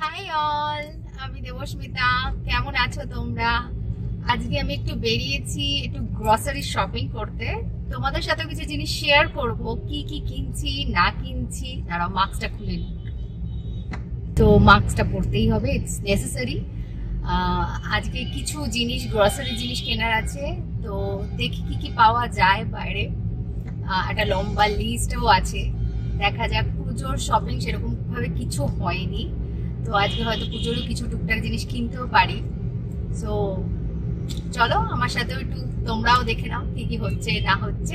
Hi all, आमी देबस्मिता। केमन आछो तोमरा? आजके आमी एकटु बेरिएছি একটু গ্রসারি শপিং করতে। তোমাদের সাথে কিছু জিনিস শেয়ার করব, কি কি কিনছি না কিনছি। আর মাস্কটা খুলে নিই, তো মাস্কটা পরতেই হবে, इट्स নেসেসারি। আজকে কিছু জিনিস গ্রসারি জিনিস কেনার আছে, তো দেখি কি কি পাওয়া যায় বাইরে। একটা লম্বা লিস্টও আছে, দেখা যাক। পুজোর শপিং সেরকম ভাবে কিছু হয়নি, তো আজকে হয়তো পুজোরও কিছু টুকটাক জিনিস কিনতেও পারি। সো চলো আমার সাথে একটু তোমরাও দেখে নাও কি কি হচ্ছে না হচ্ছে।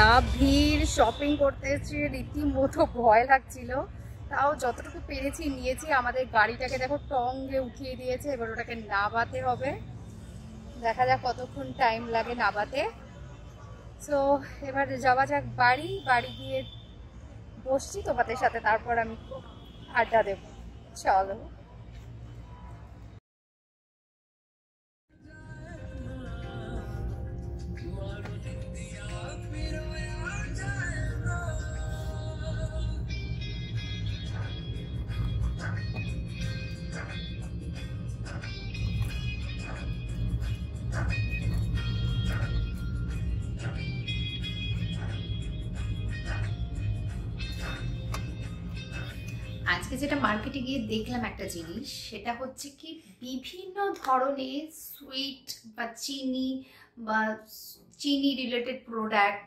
যা ভিড়, শপিং করতে এসে রীতিমতো ভয় লাগছিল। তাও যতটুকু পেরেছি নিয়েছি। আমাদের গাড়িটাকে দেখো টঙ্গে উঠিয়ে দিয়েছে, এবার ওটাকে নাবাতে হবে। দেখা যাক কতক্ষণ টাইম লাগে নাবাতে। সো এবার যাওয়া যাক বাড়ি। বাড়ি গিয়ে বসছি তোমাদের সাথে, তারপর আমি আড্ডা দেব। চলো। আজকে যেটা মার্কেটে গিয়ে দেখলাম একটা জিনিস, সেটা হচ্ছে কি বিভিন্ন ধরনের সুইট বা চিনি রিলেটেড প্রোডাক্ট,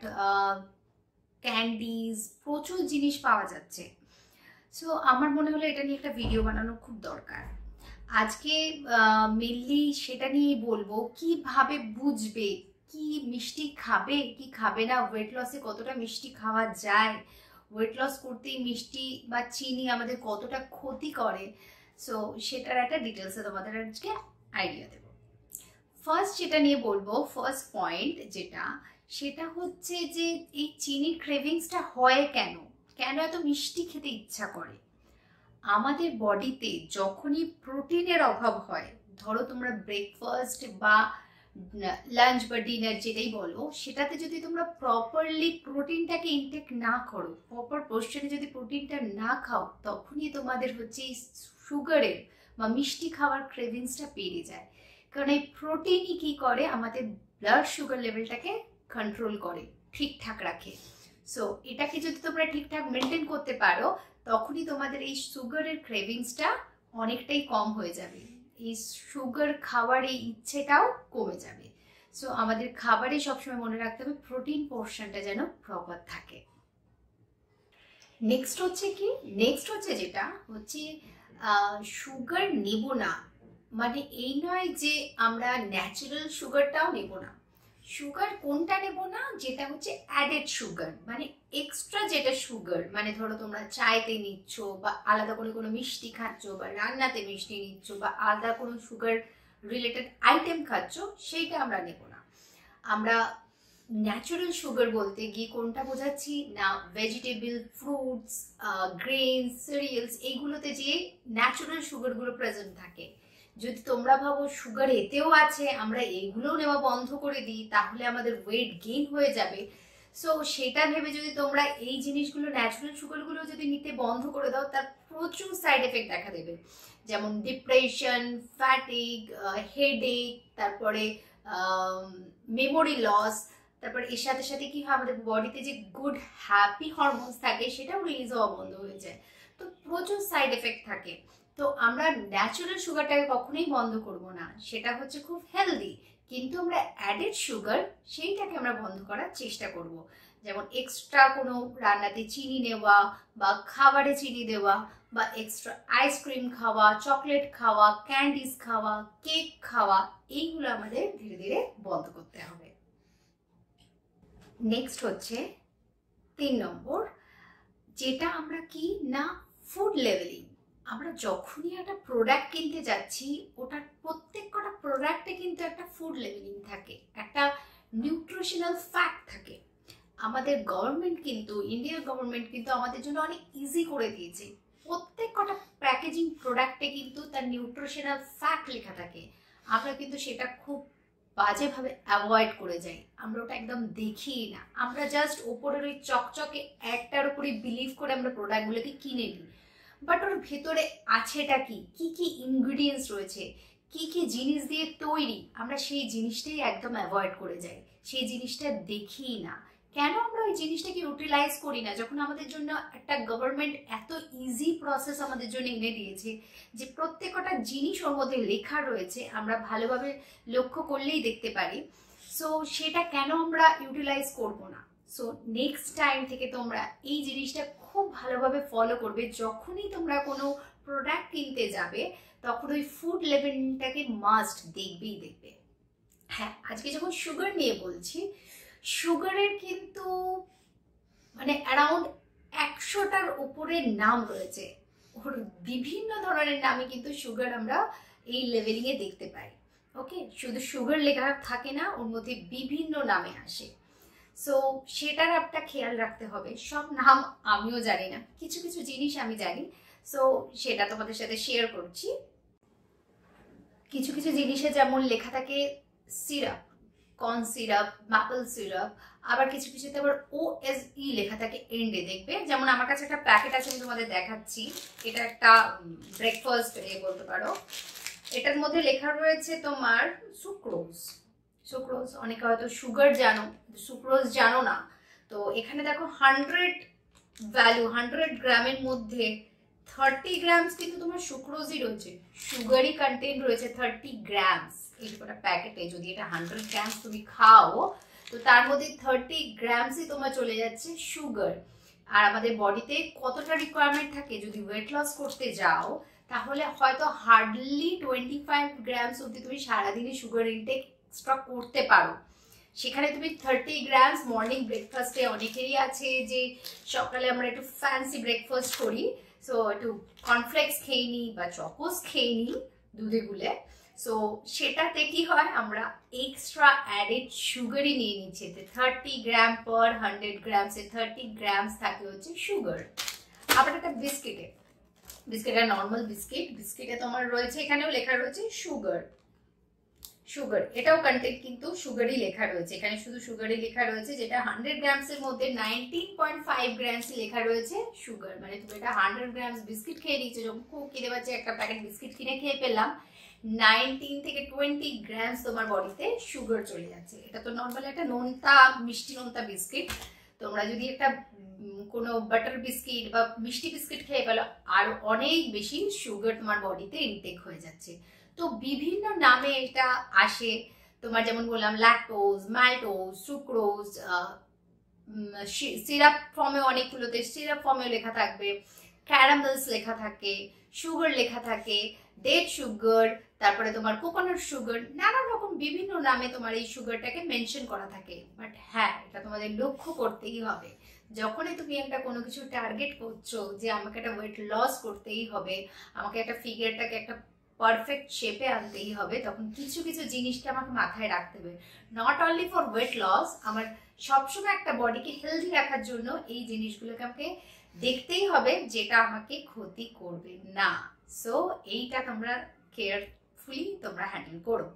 ক্যান্ডিজ, প্রচুর জিনিস পাওয়া যাচ্ছে। সো আমার মনে হলো এটা নিয়ে একটা ভিডিও বানানো খুব দরকার। আজকে মেনলি সেটা নিয়েই বলবো, কিভাবে বুঝবে কি মিষ্টি খাবে কি খাবে না, ওয়েট লসে কতটা মিষ্টি খাওয়া যায়, ওয়েট লস করতেই মিষ্টি বা চিনি আমাদের কতটা ক্ষতি করে। সো সেটার একটা ডিটেলসে তোমাদের আজকে আইডিয়া দেব। ফার্স্ট যেটা নিয়ে বলবো, ফার্স্ট পয়েন্ট যেটা, সেটা হচ্ছে যে এই চিনির ক্রেভিংসটা হয় কেন, কেন এত মিষ্টি খেতে ইচ্ছা করে। আমাদের বডিতে যখনই প্রোটিনের অভাব হয়, ধরো তোমরা ব্রেকফাস্ট বা লাঞ্চ বা ডিনার যেটাই বলো, সেটাতে যদি তোমরা প্রপারলি প্রোটিনটাকে ইনটেক না করো, প্রপার পোর্শনে যদি প্রোটিনটা না খাও, তখনই তোমাদের হচ্ছে এই সুগারের বা মিষ্টি খাওয়ার ক্রেভিংসটা বেড়ে যায়। কারণ এই প্রোটিনই কী করে, আমাদের ব্লাড সুগার লেভেলটাকে কন্ট্রোল করে, ঠিকঠাক রাখে। সো এটাকে যদি তোমরা ঠিকঠাক মেনটেন করতে পারো, তখনই তোমাদের এই সুগারের ক্রেভিংসটা অনেকটাই কম হয়ে যাবে, এই সুগার খাওয়ার এই ইচ্ছেটাও কমে যাবে। সো আমাদের খাবারে সবসময় মনে রাখতে হবে প্রোটিন পোর্শনটা যেন প্রপার থাকে। নেক্সট হচ্ছে কি, নেক্সট হচ্ছে যেটা হচ্ছে সুগার নেব না, মানে এই নয় যে আমরা ন্যাচারাল সুগারটাও নেব না। সুগার কোনটা নেব না, যেটা হচ্ছে অ্যাডেড সুগার, মানে এক্সট্রা যেটা সুগার, মানে ধরো তোমরা চায়েতে নিচ্ছ বা আলাদা করে কোনো মিষ্টি খাচ্ছ বা রান্নাতে মিষ্টি নিচ্ছ বা আলাদা কোনো সুগার রিলেটেড আইটেম খাচ্ছ, সেইটা আমরা নেব না। আমরা ন্যাচারাল সুগার বলতে গিয়ে কোনটা বোঝাচ্ছি না, ভেজিটেবল, ফ্রুটস, গ্রেনস, সিরিয়ালস, এইগুলোতে যে ন্যাচারাল সুগারগুলো প্রেজেন্ট থাকে। যদি তোমরা ভাবো সুগার এতেও আছে, আমরা এইগুলোও নেওয়া বন্ধ করে দিই, তাহলে আমাদের ওয়েট গেইন হয়ে যাবে। সো সেটা ভেবে যদি তোমরা এই জিনিসগুলো, ন্যাচারাল সুগারগুলো যদি নিতে বন্ধ করে দাও, তার প্রচুর সাইড এফেক্ট দেখা দেবে। যেমন ডিপ্রেশন, ফ্যাটিগ, হেডেক, তারপরে मेमोरी लॉस তারপর এর সাথে সাথে কি হয় আমাদের বডিতে যে গুড হ্যাপি হরমোনস থাকে সেটা রিলিজ হওয়া বন্ধ হয়ে যায় তো প্রচুর সাইড এফেক্ট থাকে তো আমরা ন্যাচারাল সুগারটাকে কখনোই বন্ধ করব না সেটা হচ্ছে খুব হেলদি কিন্তু আমরা অ্যাডেড সুগার সেইটাকে আমরা বন্ধ করার চেষ্টা করব যেমন এক্সট্রা কোনো রান্নাতে চিনি নেওয়া বা খাবারে চিনি দেওয়া বা এক্সট্রা আইসক্রিম খাওয়া চকলেট খাওয়া ক্যান্ডিজ খাওয়া কেক খাওয়া এইগুলো আমাদের ধীরে ধীরে বন্ধ করতে হবে नेक्स्ट होच्छे 3 नम्बर जेटा आम्रा की ना फूड लेवलिंग आम्रा जखोनी एक प्रोडक्ट किनते जाच्छी ओटार प्रत्येकटा प्रोडक्टे किन्तु एक फूड लेवलिंग थाके एक न्यूट्रिशनल फैक्ट थाके आमादेर गवर्नमेंट किन्तु इंडियार गवर्नमेंट किन्तु आमादेर जोन्नो अनेक इजी करे दियेछे प्रत्येकटा पैकेजिंग प्रोडक्टे किन्तु तार न्यूट्रिशनल फैक्ट लेखा थाके आम्रा किन्तु सेटा खूब बाजे भावे अवॉइड करे जाई आमरा ओटा एकदम देखी ना आमरा जस्ट ओपरेर ओई चकचके एकटार उपरे बिलीव करे आमरा प्रोडक्टगुलोके किने दिई बाट ओर भितरे आछेटा कि कि कि इंग्रेडिएंट्स रयेछे कि कि जिनिस दिये तैरी आमरा सेई जिनिसटाई एकदम अवॉइड करे जाई सेई जिनिसटा देखी ना কেন আমরা এই জিনিসটাকে ইউটিলাইজ করি না যখন আমাদের জন্য একটা গভর্নমেন্ট এত ইজি প্রসেস আমাদের জন্য এনে দিয়েছে যে প্রত্যেকটা জিনিস ওর মধ্যে লেখা রয়েছে আমরা ভালোভাবে লক্ষ্য করলেই দেখতে পারি সো সেটা কেন আমরা ইউটিলাইজ করব না সো নেক্সট টাইম থেকে তোমরা এই জিনিসটা খুব ভালোভাবে ফলো করবে যখনই তোমরা কোনো প্রোডাক্ট কিনতে যাবে তখন ওই ফুড লেবেলটাকে মাস্ট দেখবেই দেখবে হ্যাঁ আজকে যখন সুগার নিয়ে বলছি সুগারের কিন্তু মানে अराउंड 100টার উপরে নাম রয়েছে ওর বিভিন্ন ধরনের নামে কিন্তু সুগার আমরা এই লেভেলিং এ দেখতে পাই ওকে শুধু সুগার লেখা থাকে না ওর মধ্যে বিভিন্ন নামে আসে সো সেটার আপনাকে খেয়াল রাখতে হবে সব নাম আমিও জানি না কিছু কিছু জিনিস আমি জানি সো সেটা তোমাদের সাথে শেয়ার করছি কিছু কিছু জিনিসে যেমন লেখা থাকে syrup corn syrup maple syrup आबार किछु किछुते आबार OSE लेखा थाके एंडे देखबे जेमन आमार काछे एकटा पैकेट आछे आमि तोमादेर देखाच्छि एटा एकटा ब्रेकफास्ट ए बोलते पारो एटार मध्ये लेखा रयेछे तोमार सुक्रोज सुक्रोज अनेके होयतो सुगार जानो सुक्रोज जानो ना तो एखाने देखो 100 ग्रामेर मध्ये 30 ग्राम्स किन्तु तोमार सुक्रोजई रयेछे सुगारी कन्टेंट रयेछे 30 ग्राम्स এইটা প্যাকেটে যদি এটা 100 গ্রাম তুমি খাও তো তার মধ্যে 30 গ্রামসই তোমার চলে যাচ্ছে সুগার আর আমাদের বডিতে কতটা রিকোয়ারমেন্ট থাকে যদি ওয়েট লস করতে যাও তাহলে হয়তো হার্ডলি 25 গ্রামস অবধি তুমি সারা দিনে সুগার ইনটেক এক্সট্রা করতে পারো সেখানে তুমি 30 গ্রামস মর্নিং ব্রেকফাস্টে অনেকেরই আছে যে সকালে আমরা একটু ফ্যান্সি ব্রেকফাস্ট করি সো একটু কর্নফ্লেক্স খেয়ে নি বা চকোস খেয়ে নি দুধে গুলে सो सेटाते कि हय आमरा एक्सट्रा एडेड सुगार ही निये निच्छे 30 ग्राम पर 100 ग्राम से 30 ग्राम्स थाके होच्छे सुगार आबार एटा बिस्किटे नर्माल बिस्किटे तोमार रयेछे एखानेओ लेखा रयेछे सुगार सुगार एटाओ कन्टेंट किन्तु सुगारई लेखा रयेछे एखाने शुधु सुगारई लेखा रयेछे जेटा 100 ग्राम्स एर मध्ये 19.5 ग्राम्स लेखा रयेछे सुगार माने तुमि एटा 100 ग्राम्स बिस्किट खेये निच्छो जखन खूब किने पाच्छो एकटा पैकेट बिस्किट किने खेये पेलाम 19 থেকে 20 গ্রামস তোমার বডিতে সুগার চলে যাচ্ছে এটা তো নরমাল একটা নোনতা মিষ্টি নোনতা বিস্কিট তোমরা যদি একটা কোনো বাটার বিস্কিট বা মিষ্টি বিস্কিট খেয়ে ফেলো আর অনেক বেশি সুগার তোমার বডিতে ইনটেক হয়ে যাচ্ছে তো বিভিন্ন নামে এটা আসে তোমার যেমন বললাম ল্যাকটোজ মাল্টোজ সুক্রোজ সিরাপ ফর্মে অনেকগুলোতে সিরাপ ফর্মে লেখা থাকবে ক্যারামেলস লেখা থাকে সুগার লেখা থাকে डेट সুগার तारপরে তোমার কোকোনাট সুগার নানা রকম বিভিন্ন নামে তোমার এই সুগারটাকে মেনশন করা থাকে বাট হ্যাঁ এটা তোমাদের লক্ষ্য করতেই হবে যখনই তুমি একটা কোনো কিছু টার্গেট করছো যে আমাকে একটা ওয়েট লস করতেই হবে আমাকে একটা ফিগারটাকে একটা পারফেক্ট শেপে আনতেই হবে তখন কিছু কিছু জিনিসটা আমাকে মাথায় রাখতে হবে not only for weight loss আমার সব সময় একটা বডিকে হেলদি রাখার জন্য এই জিনিসগুলোকে আমাকে দেখতেই হবে যেটা আমাকে ক্ষতি করবে না সো এইটা তোমরা কেয়ারফুলি তোমরা হ্যান্ডেল করো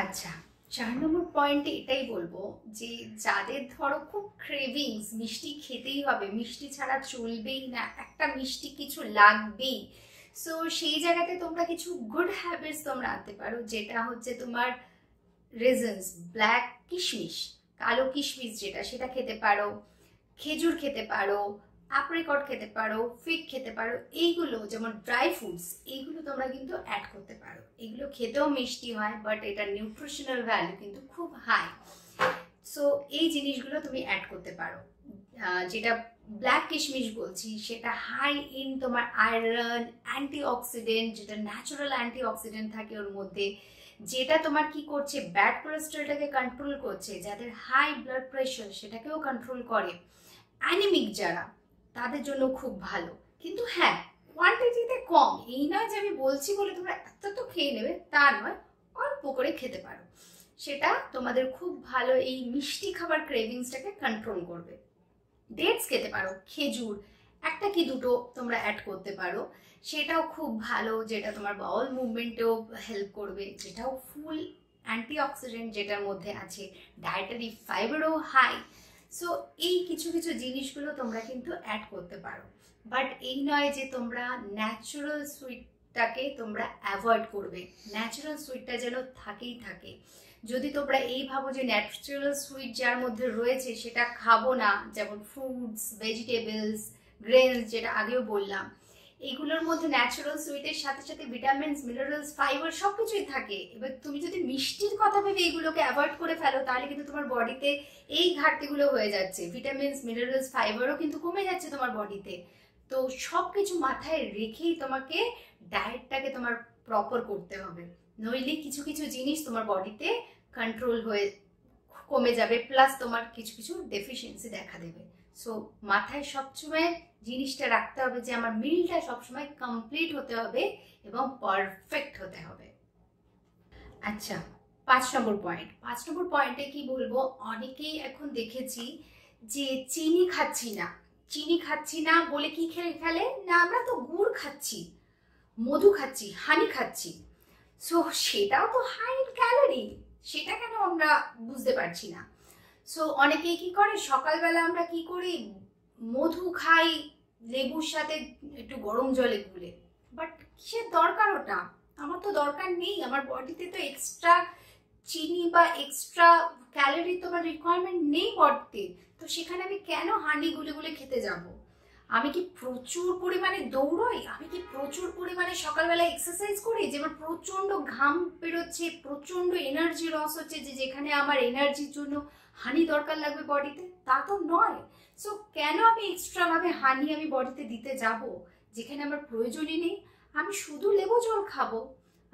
আচ্ছা 4 নম্বর পয়েন্টে এটাই বলবো যে যাদের ধরো খুব ক্রেভিংস মিষ্টি খেতেই হবে মিষ্টি ছাড়া চলবেই না একটা মিষ্টি কিছু লাগবেই সো সেই জায়গাতে তোমরা কিছু গুড হ্যাবিটস তোমরা আনতে পারো যেটা হচ্ছে তোমার रेजिन्स ब्लैक किशमिश कालो किशमिश जेटा सेटा खेते पारो खेजूर खेते पारो एप्रिकट खेते पारो फिग खेते पारो एइगुलो जेमन ड्राई फ्रूट्स एइगुलो तोमरा किन्तु ऐड करते पारो एइगुलो खेतेओ मिष्टि हय बट एटार निउट्रिशनल भ্যালু किन्तु खूब हाई सो एइ जिनिसगुलो तुमि ऐड करते पारो जेटा ब्लैक किशमिश बोलছি সেটা হাই ইন তোমার আয়রন অ্যান্টিঅক্সিডেন্ট যেটা ন্যাচারাল অ্যান্টিঅক্সিডেন্ট থাকে ওর মধ্যে যেটা তোমার কি করছে ব্যাড কোলেস্টেরলটাকে কন্ট্রোল করছে যাদের হাই ব্লাড প্রেসার সেটাকেও কন্ট্রোল করে অ্যানিমিক যারা তাদের জন্য খুব ভালো কিন্তু হ্যাঁ কোয়ান্টিটিতে কম এই না যে আমি বলছি বলে তোমরা এত তো খেয়ে নেবে তা নয় অল্প করে খেতে পারো সেটা তোমাদের খুব ভালো এই মিষ্টি খাবার ক্রেভিংসটাকে কন্ট্রোল করবে डेट्स खेते पारो खेजूर एकटा कि दुटो तोमरा ऐड करते पारो सेटाओ खूब भालो जेटा तोमार बाउल मुभमेंटेओ हेल्प करबे जेटाओ फुल एंटीअक्सिडेंट जेटार मध्य आछे डायेटारि फाइबारो हाई सो एई किछु किछु जिनिसगुलो तोमरा किन्तु ऐड करते पारो बाट एई नय जे तोमरा न्याचुराल सुइटटाके तोमरा अवॉइड करबे न्याचुराल सुइटटा जेन थाकेई थाके যদি তোমরা এই ভাবো যে ন্যাচারাল সুইট যার মধ্যে রয়েছে সেটা খাবো না যেমন ফ্রুটস ভেজিটেবলস গ্রেনস যেটা আগেও বললাম এইগুলোর মধ্যে ন্যাচারাল সুইটের সাথে সাথে ভিটামিনস মিনারেলস ফাইবার সবকিছুই থাকে এবার তুমি যদি মিষ্টির কথা ভেবে এগুলোকে অ্যাভয়েড করে ফেলো তাহলে কিন্তু তোমার বডিতে এই ঘাটতিগুলো হয়ে যাচ্ছে ভিটামিনস মিনারেলস ফাইবারও কিন্তু কমে যাচ্ছে তোমার বডিতে তো সবকিছু মাথায় রেখেই তোমাকে ডায়েটটাকে তোমার প্রপার করতে হবে নইলে কিছু কিছু জিনিস তোমার বডিতে কন্ট্রোল হয়ে কমে যাবে প্লাস তোমার কিছু কিছু ডেফিসিয়েন্সি দেখা দেবে সো মাথায় সবসময় জিনিসটা রাখতে হবে যে আমার মিলটা সবসময় কমপ্লিট হতে হবে এবং পারফেক্ট হতে হবে আচ্ছা ৫ নম্বর পয়েন্টে কি বলবো অনেকেই এখন দেখেছি যে চিনি খাচ্ছি না বলে কি খেয়ে ফেলে না আমরা তো গুড় খাচ্ছি মধু খাচ্ছি হানি খাচ্ছি सो सेटाओ तो हाई कैलोरी सेटा केनो आमरा बुझते पारछि ना सो अनेकेई कि करे सकाल बेला आमरा कि करी मधु खाई लेबुर साथे एकटु गरम जले गुले बाट किसेर दरकार ओटा आमार तो दरकार नेई आमार बडिते तो एक्सट्रा चीनी बा एक्सट्रा कैलोरी तो आमार रिक्वायरमेंट नेई बडते तो सेखाने आमि केनो हानि गुले गुले खेते जाबो আমি কি প্রচুর পরিমাণে দৌড়াই আমি কি প্রচুর পরিমাণে সকালবেলা এক্সারসাইজ করি যেমন প্রচন্ড ঘাম বের হচ্ছে প্রচন্ড এনার্জি লস হচ্ছে যে যেখানে আমার এনার্জির জন্য হানি দরকার লাগবে বডিতে তা তো নয় সো কেন আমি এক্সট্রা ভাবে হানি আমি বডিতে দিতে যাব যেখানে আমার প্রয়োজনই নেই আমি শুধু লেবু জল খাবো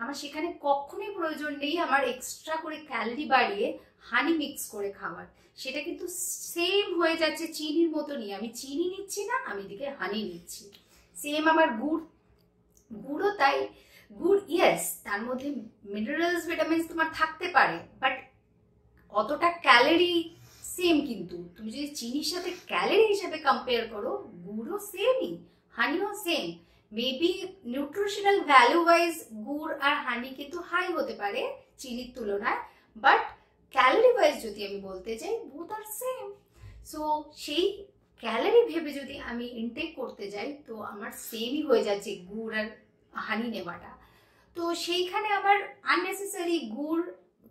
আমার সেখানে কখনোই প্রয়োজন নেই আমার এক্সট্রা করে ক্যালোরি বাড়িয়ে হানি মিক্স করে খাবার সেটা কিন্তু সেম হয়ে যাচ্ছে চিনির মতনই আমি চিনি নিচ্ছি না আমি এদিকে হানি নিচ্ছি সেম আমার গুড়ও তাই গুড় ইয়েস তার মধ্যে মিনারেলস ভিটামিনস তোমার থাকতে পারে বাট অতটা ক্যালোরি সেম কিন্তু তুমি যদি চিনির সাথে ক্যালোরি হিসেবে কম্পেয়ার করো গুড়ও সেমই হানিও same maybe nutritional value wise গুড় আর হানি কিন্তু হাই হতে পারে চিনির তুলনায় বাট ক্যালোরি ওয়াইজ যদি আমি বলতে যাই বোথ আর সেম সো সেই ক্যালোরি ভেবে যদি আমি ইনটেক করতে যাই তো আমার সেমই হয়ে যাচ্ছে গুড় আর হানি নেওয়াটা তো সেইখানে আবার আননেসেসারি গুড়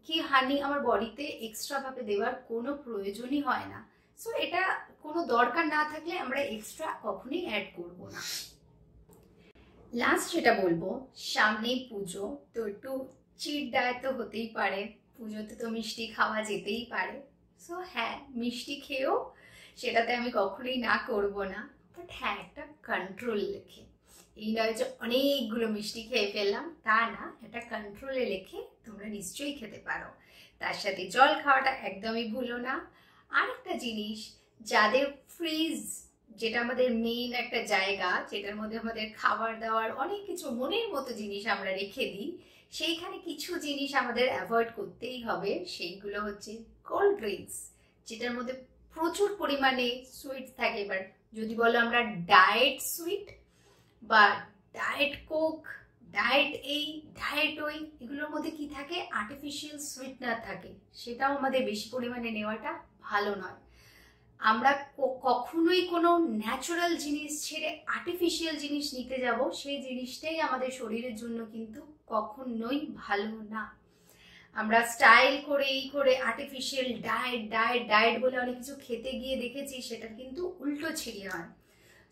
কি হানি আমার বডিতে এক্সট্রা ভাবে দেওয়ার কোনো প্রয়োজনই হয় না সো এটা কোনো দরকার না থাকলে আমরা এক্সট্রা কখনোই অ্যাড করব না लास्ट जेटा बोलबो सामने पुजो तो एक चीट डाएट तो होते ही पारे पुजोते तो मिष्टी खावा जेते ही पारे सो हाँ मिष्टी खेओ सेटाते आमी कखनोई ना करबो ना बट हाँ एक कंट्रोल लेखे एई नय जे अनेकगुलो मिष्टी खेये फेललाम ता ना एटा कंट्रोले लेखे तोमरा निश्चयई खेते पारो तार साथे जल खावाटा एकदमई भूलो ना आरेकटा जिनिस जादेर फ्रिज যেটা আমাদের মেইন একটা জায়গা যেটার মধ্যে আমাদের খাবার দাবার অনেক কিছু মনের মতো জিনিস আমরা রেখে দিই সেইখানে কিছু জিনিস আমাদের অ্যাভয়েড করতেই হবে সেইগুলো হচ্ছে কোল্ড ড্রিঙ্কস যেটার মধ্যে প্রচুর পরিমাণে সুইট থাকে বাট যদি বলো আমরা ডায়েট সুইট বা ডায়েট কোক ডায়েট এই ডায়েট ওই এগুলোর মধ্যে কি থাকে আর্টিফিশিয়াল সুইটনার থাকে সেটাও আমাদের বেশি পরিমাণে নেওয়াটা ভালো নয় আমরা কখনোই কোনো ন্যাচারাল জিনিস ছেড়ে আর্টিফিশিয়াল জিনিস নিতে যাব সেই জিনিসটাই আমাদের শরীরের জন্য কিন্তু কখনোই ভালো না আমরা স্টাইল করে এই করে আর্টিফিশিয়াল ডায়েট ডায়েট ডায়েট বলে অনেক কিছু খেতে গিয়ে দেখেছি সেটা কিন্তু উল্টো ছিড়ি হয়।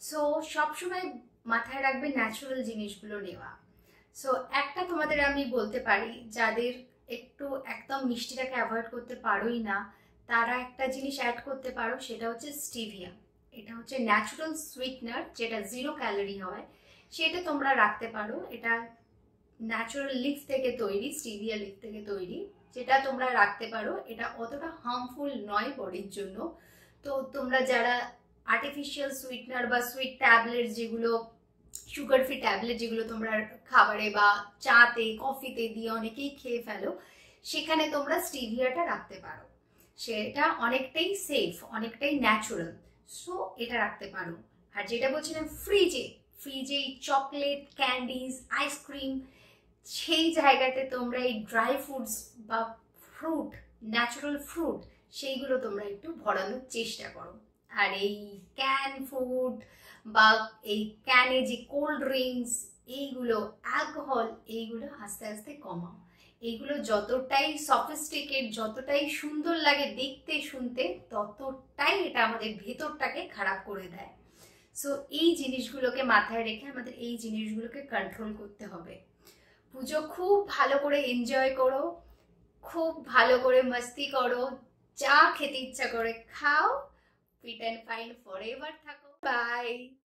সো সবসময় মাথায় রাখবে ন্যাচারাল জিনিসগুলো নেওয়া। সো একটা তোমাদের আমি বলতে পারি, যাদের একটু একদম মিষ্টিটাকে অ্যাভয়েড করতে পারোই না তারা একটা জিনিস অ্যাড করতে পারো, সেটা হচ্ছে স্টিভিয়া। এটা হচ্ছে ন্যাচারাল সুইটনার যেটা 0 ক্যালোরি হয়, সেটা তোমরা রাখতে পারো। এটা ন্যাচারাল লিফ থেকে তৈরি, স্টিভিয়া লিফ থেকে তৈরি, যেটা তোমরা রাখতে পারো। এটা অতটা হার্মফুল নয় বডির জন্য। তো তোমরা যারা আর্টিফিশিয়াল সুইটনার বা সুইট ট্যাবলেট, যেগুলো সুগার ফ্রি ট্যাবলেট, যেগুলো তোমরা খাবারে বা চাতে কফিতে দিয়ে অনেকেই খেয়ে ফেলো, সেখানে তোমরা স্টিভিয়াটা রাখতে পারো। সেটা অনেকটাই সেফ, অনেকটাই ন্যাচুরাল। সো এটা রাখতে পারো। আর যেটা বলছিলাম ফ্রিজে, চকলেট, ক্যান্ডিজ, আইসক্রিম, সেই জায়গাতে তোমরা এই ড্রাই ফুডস বা ফ্রুট, ন্যাচারাল ফ্রুট, সেইগুলো তোমরা একটু ভরানোর চেষ্টা করো। আর এই ক্যান ফুড বা এই ক্যানে যে কোল্ড ড্রিঙ্কস, এইগুলো অ্যালকোহল, এইগুলো আস্তে আস্তে কমাও। এইগুলো যতটাই সফিস্টিকেট, যতটাই সুন্দর লাগে দেখতে শুনতে, ততটাই এটা আমাদের ভেতরটাকে খারাপ করে দেয়। সো এই জিনিসগুলোকে মাথায় রেখে আমাদের এই জিনিসগুলোকে কন্ট্রোল করতে হবে। পুজো খুব ভালো করে এনজয় করো, খুব ভালো করে মস্তি করো, যা খেতে ইচ্ছা করে খাও। Fit and Fine Forever থাকো। বাই।